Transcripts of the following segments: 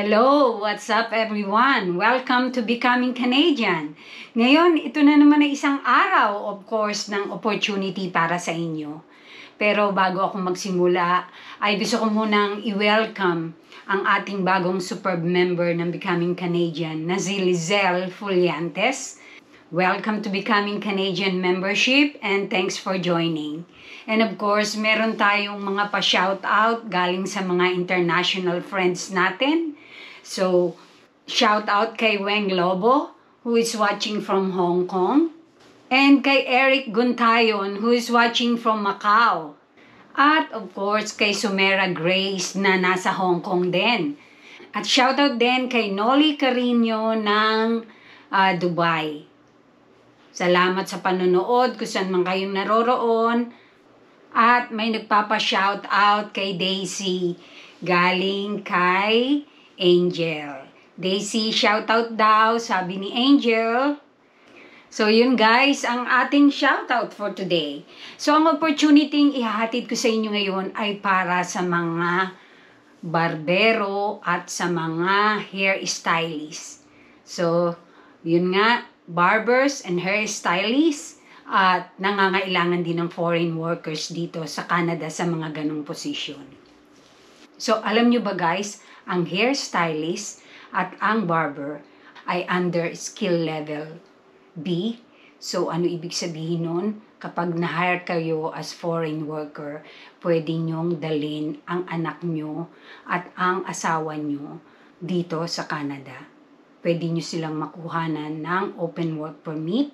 Hello! What's up everyone? Welcome to Becoming Canadian. Ngayon, ito na naman ay isang araw, of course, ng opportunity para sa inyo. Pero bago ako magsimula, ay gusto ko munang i-welcome ang ating bagong superb member ng Becoming Canadian na Zilizelle Fuliantes. Welcome to Becoming Canadian membership and thanks for joining. And of course, meron tayong mga pa-shoutout galing sa mga international friends natin. So, shout out kay Weng Lobo, who is watching from Hong Kong. And kay Eric Guntaion, who is watching from Macau. At of course, kay Sumera Grace na nasa Hong Kong din. At shout out din kay Nolly Carino ng Dubai. Salamat sa panonood kung saan man kayong naroroon. At may nagpapa-shout out kay Daisy galing kay Angel. Daisy, shoutout daw, sabi ni Angel. So, yun guys, ang ating shoutout for today. So, ang opportunity ihahatid ko sa inyo ngayon ay para sa mga barbero at sa mga hairstylist. So, yun nga, barbers and hairstylists at nangangailangan din ng foreign workers dito sa Canada sa mga ganong posisyon. So, alam nyo ba guys, ang hairstylist at ang barber ay under skill level B. So, ano ibig sabihin nun? Kapag na-hire kayo as foreign worker, pwede nyong dalin ang anak nyo at ang asawa nyo dito sa Canada. Pwede nyo silang makuhanan ng open work permit.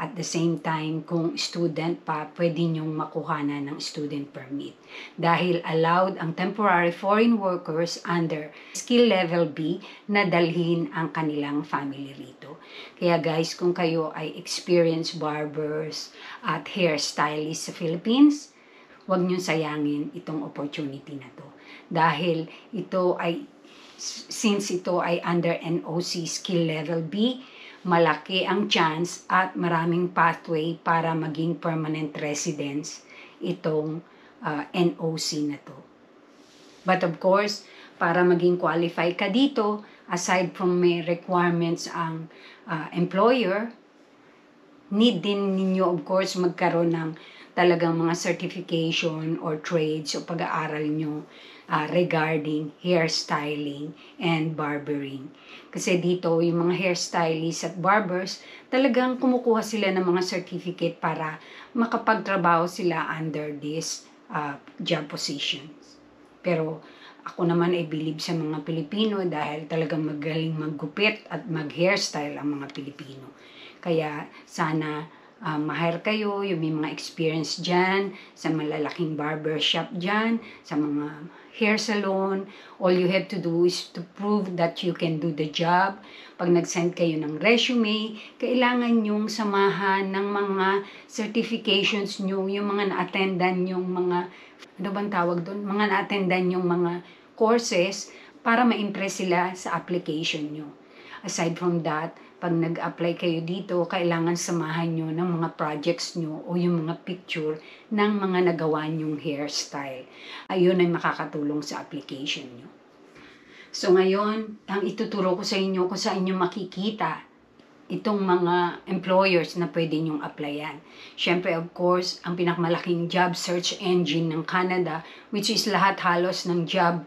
At the same time, kung student pa, pwede nyong makuhanan ng student permit. Dahil allowed ang temporary foreign workers under skill level B na dalhin ang kanilang family rito. Kaya guys, kung kayo ay experienced barbers at hairstylists sa Philippines, huwag nyong sayangin itong opportunity na to. Dahil since ito ay under NOC skill level B, malaki ang chance at maraming pathway para maging permanent residence itong NOC na to. But of course, para maging qualify ka dito, aside from may requirements ang employer, need din ninyo of course magkaroon ng talagang mga certification or trades o pag-aaral nyo regarding hairstyling and barbering. Kasi dito, yung mga hairstylists at barbers, talagang kumukuha sila ng mga certificate para makapagtrabaho sila under this job positions. Pero ako naman ay believe sa mga Pilipino dahil talagang magaling maggupit at mag-hairstyle ang mga Pilipino. Kaya sana ma-hire kayo, yung may mga experience dyan, sa malalaking barbershop dyan, sa mga hair salon. All you have to do is to prove that you can do the job. Pag nag-send kayo ng resume, kailangan nyong samahan ng mga certifications nyo, yung mga na-attendan yung mga, ano bang tawag doon? Mga na-attendan yung mga courses para ma-impress sila sa application nyo. Aside from that, pag nag-apply kayo dito, kailangan samahan nyo ng mga projects nyo o yung mga picture ng mga nagawa nyong hairstyle. Ayun ay makakatulong sa application nyo. So ngayon, ang ituturo ko sa inyo kung saan nyo makikita itong mga employers na pwede nyong applyan. Siyempre, of course, ang pinakamalaking job search engine ng Canada, which is lahat halos ng job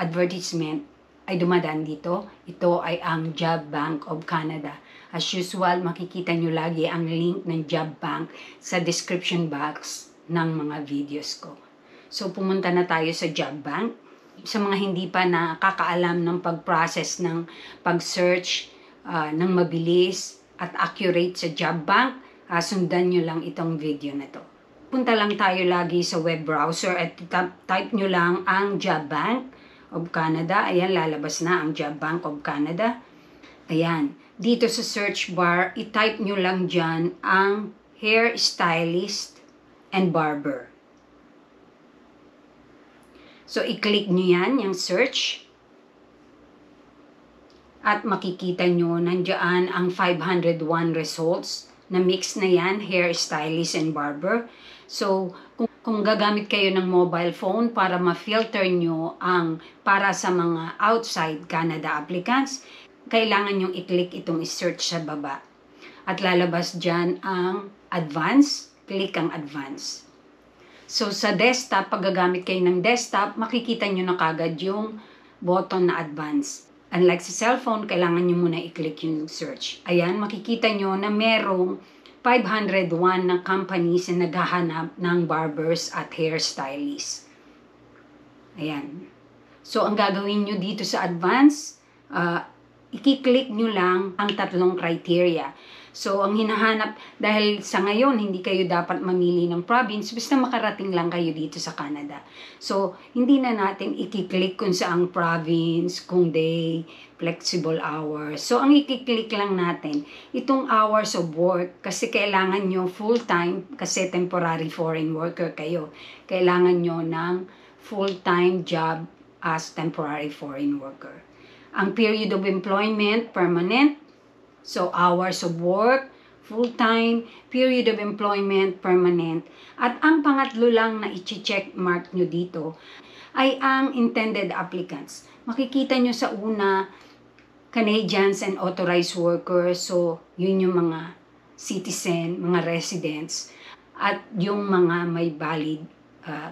advertisement, ay dumadaan dito. Ito ay ang Job Bank of Canada. As usual, makikita nyo lagi ang link ng Job Bank sa description box ng mga videos ko. So, pumunta na tayo sa Job Bank. Sa mga hindi pa nakakaalam ng pag-process ng pag-search ng mabilis at accurate sa Job Bank, sundan nyo lang itong video na to. Punta lang tayo lagi sa web browser at type nyo lang ang Job Bank of Canada. Ayan, lalabas na ang Job Bank of Canada. Ayan, dito sa search bar, i-type nyo lang dyan ang hairstylist and barber. So, i-click nyo yan, yung search. At makikita nyo, nandiyan ang 501 results na-mix na yan, hair stylist and barber. So, kung gagamit kayo ng mobile phone para ma-filter nyo ang para sa mga outside Canada applicants, kailangan nyong i-click itong search sa baba. At lalabas dyan ang advance, click ang advance. So, sa desktop, pag gagamit kayo ng desktop, makikita nyo na kagad yung button na advance. Unlike sa cellphone, kailangan nyo muna i-click yung search. Ayan, makikita nyo na merong 501 na companies na naghahanap ng barbers at hairstylists. Ayan. So, ang gagawin nyo dito sa advance, i-click nyo lang ang tatlong criteria. So, ang hinahanap, dahil sa ngayon, hindi kayo dapat mamili ng province, basta makarating lang kayo dito sa Canada. So, hindi na natin i-click kung saang province, kung day, flexible hours. So, ang i-click lang natin, itong hours of work, kasi kailangan nyo full-time, kasi temporary foreign worker kayo. Kailangan nyo ng full-time job as temporary foreign worker. Ang period of employment, permanent. So, hours of work, full-time, period of employment, permanent. At ang pangatlo lang na i-check mark nyo dito ay ang intended applicants. Makikita nyo sa una, Canadians and authorized workers. So, yun yung mga citizen, mga residents, at yung mga may valid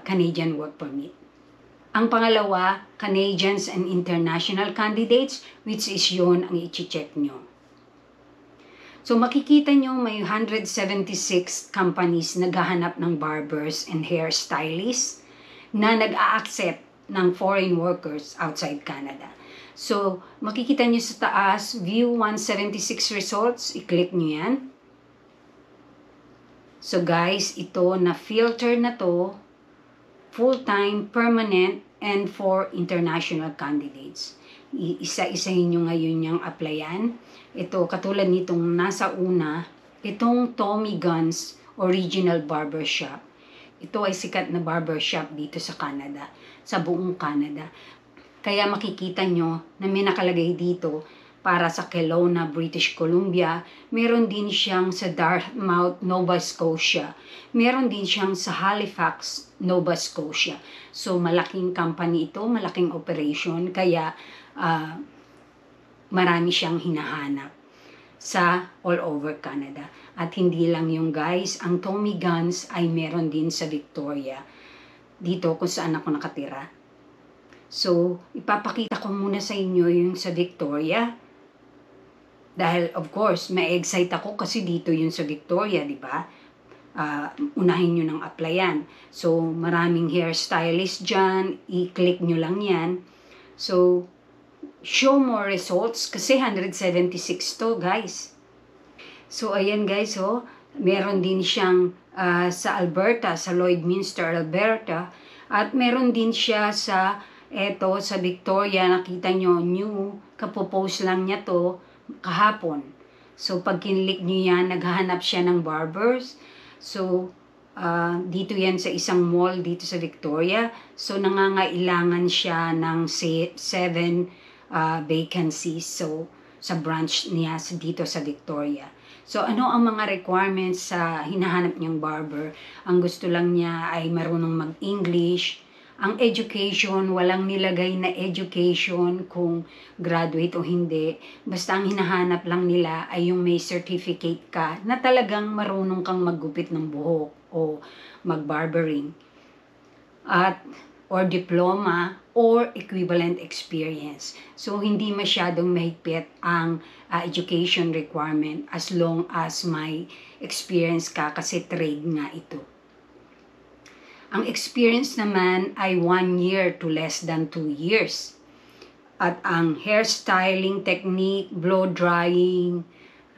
Canadian work permit. Ang pangalawa, Canadians and international candidates, which is yun ang i-check nyo. So, makikita nyo may 176 companies naghahanap ng barbers and hairstylists na nag-a-accept ng foreign workers outside Canada. So, makikita nyo sa taas, view 176 results, i-click nyo yan. So, guys, ito na filter na to, full-time, permanent, and for international candidates. Isa-isahin nyo ngayon yung applyan. Ito, katulad nitong nasa una, itong Tommy Guns Original Barbershop. Ito ay sikat na barbershop dito sa Canada, sa buong Canada. Kaya makikita nyo na may nakalagay dito para sa Kelowna, British Columbia. Meron din siyang sa Dartmouth, Nova Scotia. Meron din siyang sa Halifax, Nova Scotia. So, malaking company ito, malaking operation. Kaya, marami siyang hinahanap sa all over Canada. At hindi lang yung guys, ang Tommy Guns ay meron din sa Victoria, dito kung saan ako nakatira. So, ipapakita ko muna sa inyo yung sa Victoria. Dahil, of course, ma-excite ako kasi dito yung sa Victoria, di ba? Unahin nyo ng applyan. So, maraming hairstylist dyan. I-click nyo lang yan. So, show more results kasi 176 to, guys. So, ayan guys, oh, meron din siyang sa Alberta, sa Lloydminster, Alberta, at meron din siya sa, eto, sa Victoria, nakita nyo, new, kapopost lang niya to kahapon. So, pag kinlik nyo yan, naghahanap siya ng barbers. So, dito yan sa isang mall dito sa Victoria. So, nangangailangan siya ng 7 vacancies so sa branch niya dito sa Victoria. So, ano ang mga requirements sa hinahanap niyang barber? Ang gusto lang niya ay marunong mag-English. Ang education, walang nilagay na education kung graduate o hindi. Basta ang hinahanap lang nila ay yung may certificate ka na talagang marunong kang maggupit ng buhok o mag-barbering. At or diploma or equivalent experience. So, hindi masyadong mahigpit ang education requirement as long as may experience ka kasi trade nga ito. Ang experience naman ay 1 year to less than 2 years. At ang hairstyling technique, blow drying,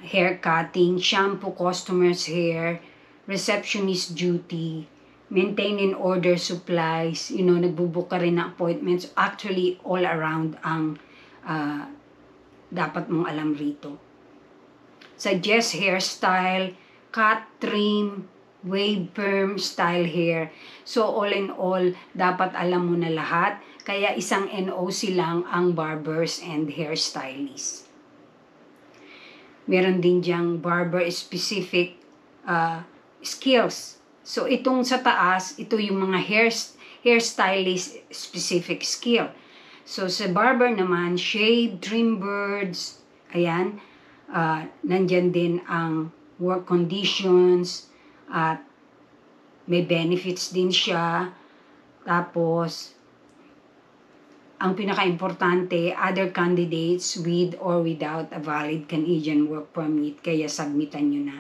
hair cutting, shampoo customer's hair, receptionist duty, maintain and order supplies, you know, nagbubuka rin na appointments. Actually, all around ang dapat mong alam rito. Suggest hairstyle, cut, trim, wave perm, style hair. So, all in all, dapat alam mo na lahat. Kaya isang NOC lang ang barbers and hairstylists. meron din diyang barber-specific skills. So, itong sa taas, ito yung mga hairstylist-specific skill. So, sa barber naman, shave, trim birds, ayan, nandyan din ang work conditions, at may benefits din siya. Tapos, ang pinaka-importante, other candidates with or without a valid Canadian work permit, kaya submitan nyo na.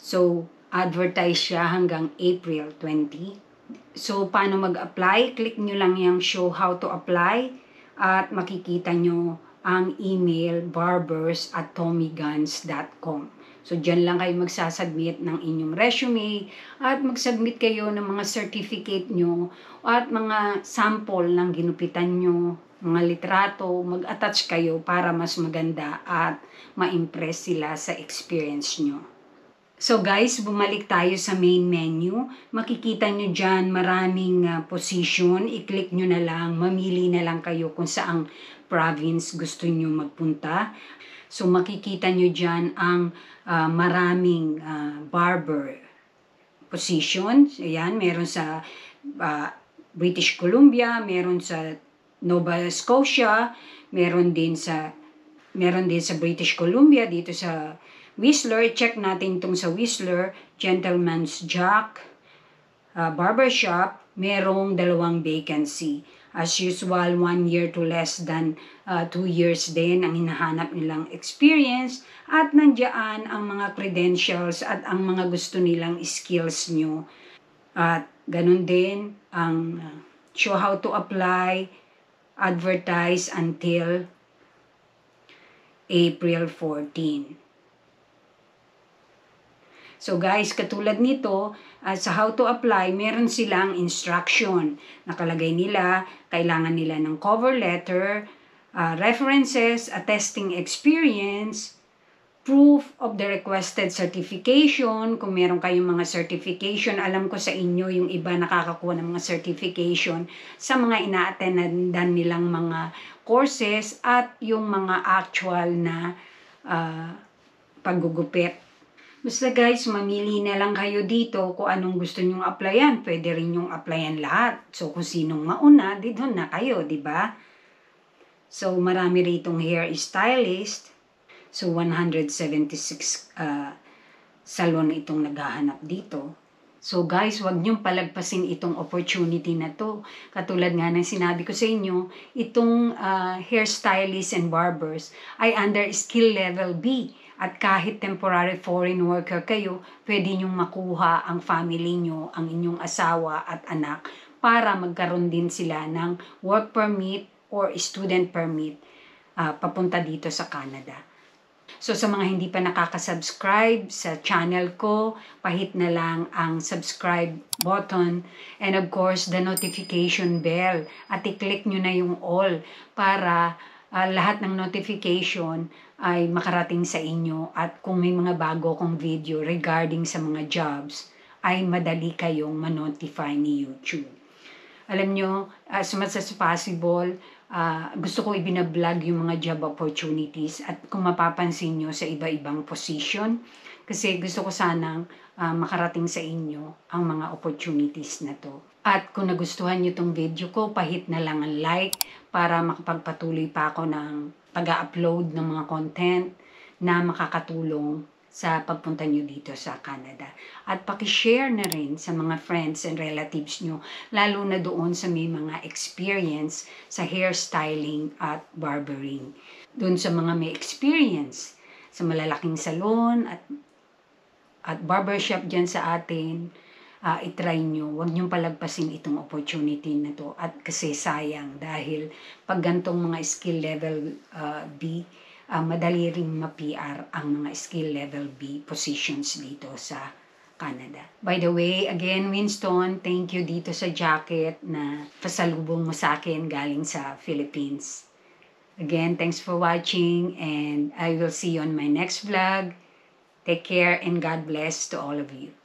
So, advertise siya hanggang April 20. So, paano mag-apply? Click nyo lang yung show how to apply. At makikita nyo ang email barbers@tommyguns.com. So, dyan lang kayo magsasubmit ng inyong resume at magsubmit kayo ng mga certificate nyo at mga sample ng ginupitan nyo, mga litrato, mag-attach kayo para mas maganda at ma-impress sila sa experience nyo. So guys, bumalik tayo sa main menu. Makikita nyo dyan maraming position. I-click nyo na lang, mamili na lang kayo kung saang province gusto nyo magpunta. So makikita nyo dyan ang maraming barber position. Ayan, meron sa British Columbia, meron sa Nova Scotia, meron din sa British Columbia, dito sa Whistler, check natin itong sa Whistler, Gentleman's Jack Barbershop, merong dalawang vacancy. As usual, 1 year to less than 2 years din ang hinahanap nilang experience at nandiyan ang mga credentials at ang mga gusto nilang skills nyo. At ganun din ang show how to apply, advertise until April 14. So guys, katulad nito, sa how to apply, meron silang instruction. Nakalagay nila, kailangan nila ng cover letter, references, attesting experience, proof of the requested certification. Kung meron kayong mga certification, alam ko sa inyo yung iba nakakakuha ng mga certification sa mga ina-attendan nilang mga courses at yung mga actual na paggugupit. Basta guys, mamili na lang kayo dito kung anong gusto nyong applyan. Pwede rin yung applyan lahat. So, kung sinong mauna, dito na kayo, diba? So, marami ritong hair stylist. So, 176 salon itong naghahanap dito. So guys, huwag niyong palagpasin itong opportunity na to. Katulad nga ng sinabi ko sa inyo, itong hairstylists and barbers ay under skill level B. At kahit temporary foreign worker kayo, pwede niyong makuha ang family niyo, ang inyong asawa at anak para magkaroon din sila ng work permit or student permit papunta dito sa Canada. So sa mga hindi pa nakakasubscribe sa channel ko, pahit na lang ang subscribe button and of course the notification bell at i-click niyo na yung all para lahat ng notification ay makarating sa inyo at kung may mga bago kong video regarding sa mga jobs ay madali kayong ma-notify ni YouTube. Alam nyo, as much as possible, gusto ko ibinablog yung mga job opportunities at kung mapapansin nyo sa iba-ibang position kasi gusto ko sanang makarating sa inyo ang mga opportunities na to. At kung nagustuhan nyo itong video ko, pahit na lang ang like para makapagpatuloy pa ako ng pag-upload ng mga content na makakatulong sa pagpunta nyo dito sa Canada. At pakishare na rin sa mga friends and relatives nyo, lalo na doon sa may mga experience sa hairstyling at barbering. Doon sa mga may experience sa malalaking salon at barbershop dyan sa atin, i-try nyo, huwag nyong palagpasin itong opportunity na to at kasi sayang dahil pag gantong mga skill level B, madali ring ma-PR ang mga skill level B positions dito sa Canada. By the way, again Winston, thank you dito sa jacket na pasalubong mo sa akin galing sa Philippines. Again, thanks for watching and I will see you on my next vlog. Take care and God bless to all of you.